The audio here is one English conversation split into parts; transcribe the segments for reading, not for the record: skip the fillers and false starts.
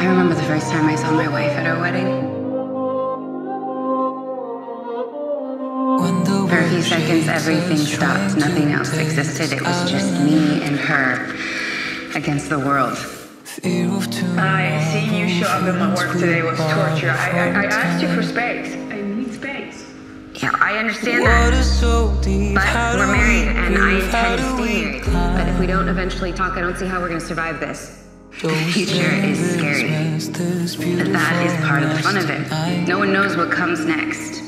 I remember the first time I saw my wife at her wedding. For a few seconds, everything stopped. Nothing else existed. It was just me and her against the world. Seeing you show up in my work today was torture. I asked you for space. I need space. Yeah, I understand that. But we're married, and I intend to stay married. But if we don't eventually talk, I don't see how we're going to survive this. The future is scary. But that is part of the fun of it. No one knows what comes next.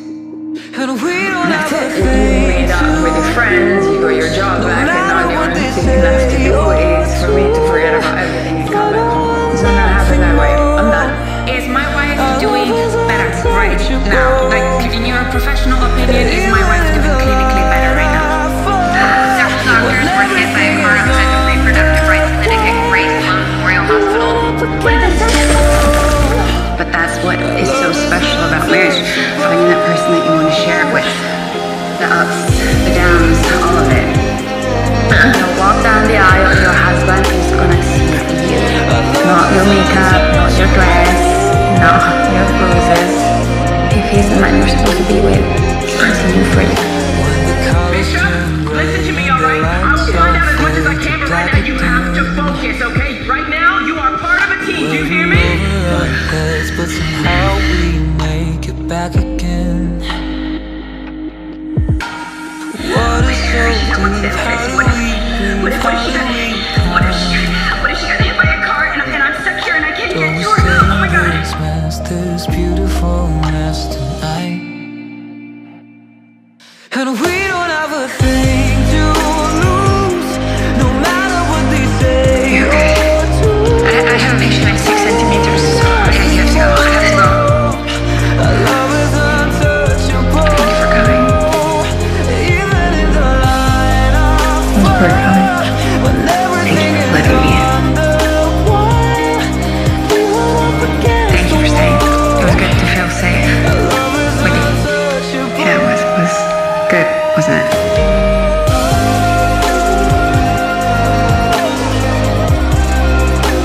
And we don't have a thing. You meet up with your friends, you got your job back, and on your own thing left to do is for me to forget about everything and come back home. It's not gonna happen that way. I'm done. Is my wife doing better right now? Like, in your professional opinion, is my wife doing clinically better right now? Several doctors were hit by a car outside the reproductive rights clinic at Graceland Memorial Hospital. What did I say? But that's what is so special about marriage. Finding that person that you want to share it with. The ups, the downs, all of it. You'll walk down the aisle and your husband is gonna see you. Not your makeup, not your dress, not your roses. If he's the man you're supposed to be with, I'm you for you. Bishop, listen to me, alright? I will find out as much as I can, but right now you have to focus, okay? Right now, you are part of a team, do you hear me? But somehow we make it back again. What is so deep? How do we live? What if she got hit by a car and I'm stuck here and I can't get to her? Oh my god! This beautiful mess tonight. And we don't have a thing to lose, no matter what they say. Okay. I have a patient at 6 centimeters.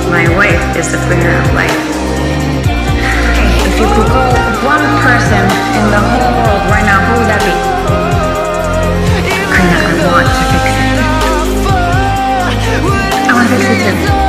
My wife is the bringer of life. Okay, if you could call one person in the whole world right now, who would that be? I want to fix it. I want to fix it too.